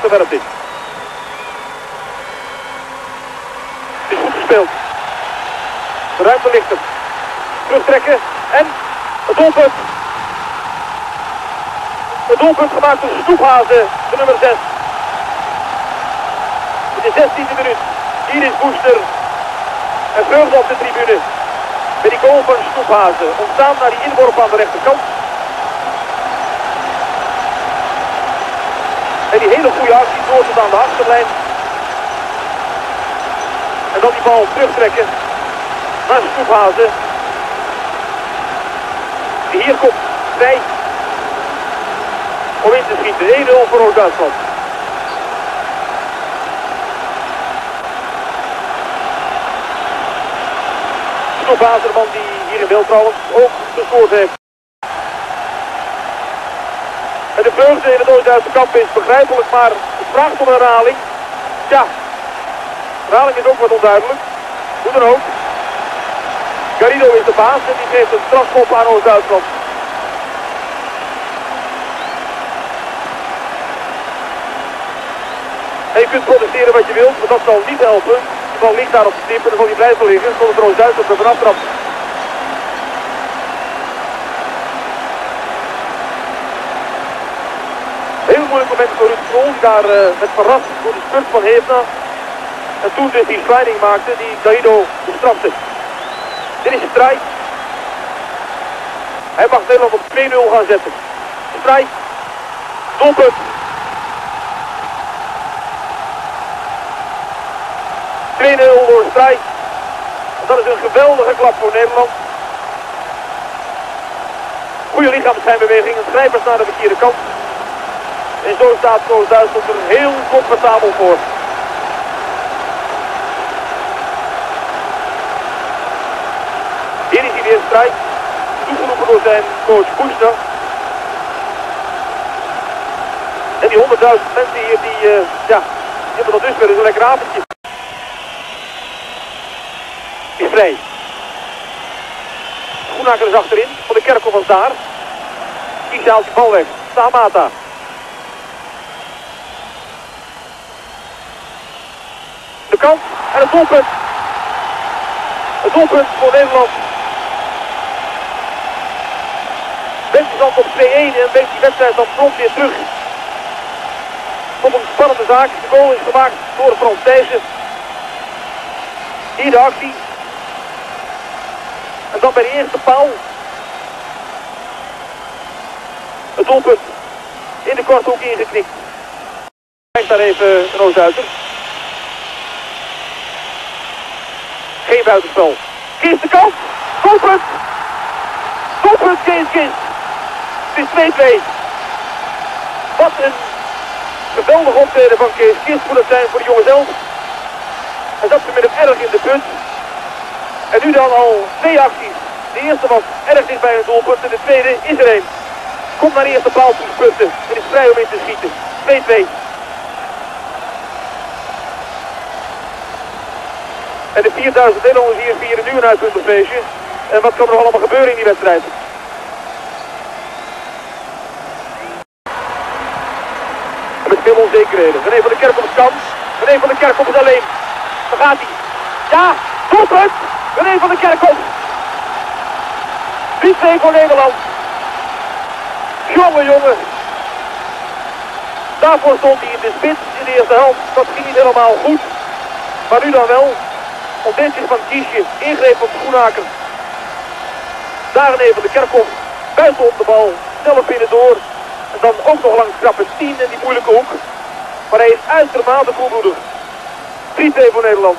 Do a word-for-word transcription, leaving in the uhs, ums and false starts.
Koester werpt in. Het is goed gespeeld. De ruimte ligt hem. Terugtrekken en het doelpunt. Het doelpunt gemaakt door Schnuphase, de nummer zes. In de zestiende minuut. Hier is Booster. En vreugde op de tribune. Bij die goal van Schnuphase. Ontstaan naar die inworp aan de rechterkant. En die hele goede actie door tot aan de achterlijn. En dan die bal terugtrekken naar Schnuphase. Die hier komt vrij om in te schieten. één nul voor Oost-Duitsland. Schnuphase, die hier in beeld trouwens ook gescoord heeft. En de vreugde in het Oost-Duitse kamp is begrijpelijk, maar het vraagt om een herhaling. Ja, herhaling is ook wat onduidelijk. Hoe dan ook. Garrido is de baas en die geeft een strafschop aan Oost-Duitsland. En je kunt protesteren wat je wilt, maar dat zal niet helpen. De bal ligt daar op de stip en dan zal hij blijven liggen, zodat het Oost-Duitsland er vanaf trapt. Heel moeilijk moment voor Ruud Krol, die daar uh, met verrast door de spurt van Hevna. En toen dus die sliding maakte, die Garrido bestrafte. Dit is Strijd. Hij mag Nederland op twee nul gaan zetten. Strijd. Doelpunt. twee nul door Strijd. Dat is een geweldige klap voor Nederland. Goede lichaamsschijnbeweging. Een schrijvers naar de verkeerde kant. En zo staat Oost-Duitsland er heel comfortabel voor. Hier is hij weer, Strijd, toegeroepen door zijn coach Booster. En die honderdduizend mensen hier, die uh, ja, hebben dat dus weer een lekker avondje. Is vrij. Schoenaker is achterin, van de Kerkhof was daar. Kist haalt die bal weg, Tahamata. De kant en het doelpunt. Het doelpunt voor Nederland. Bent is dan op twee een en weet die wedstrijd dan prompt weer terug. Tot een spannende zaak. De goal is gemaakt door Frans Thijssen. Hier de actie. En dan bij de eerste paal. Het doelpunt in de korte hoek ingeknikt. Kijk daar even een Oost-Duitser. Geen buitenspel. Kist de kant. Doelpunt. Doelpunt, Kist, Kist. Het is twee twee. Wat een geweldig optreden van Kist. Kist moet het zijn voor de jongens zelf. Hij zat ze met hem erg in de punt. En nu dan al twee acties. De eerste was erg dicht bij een doelpunt. En de tweede is er een. Komt naar de eerste paal toe punten. En is vrij om in te schieten. twee twee. En de vierduizend Nederlanders hier vieren nu een uitpuntenfeestje. En wat kan er nog allemaal gebeuren in die wedstrijd? En met veel onzekerheden. René van de Kerkhof is kans. René van de Kerkhof is alleen. Daar gaat hij. Ja, doelpunt! René van de Kerkhof. drie twee voor Nederland. Jongen, jongen. Daarvoor stond hij in de spits in de eerste helft. Dat ging niet helemaal goed. Maar nu dan wel. Ontbindt zich van Kiesje, ingreep op Schoenaker. Daarin even de Kerkhof, buiten op de bal, zelf binnendoor. En dan ook nog langs Grapenthin in die moeilijke hoek. Maar hij is uitermate koelbloedig. drie twee voor Nederland.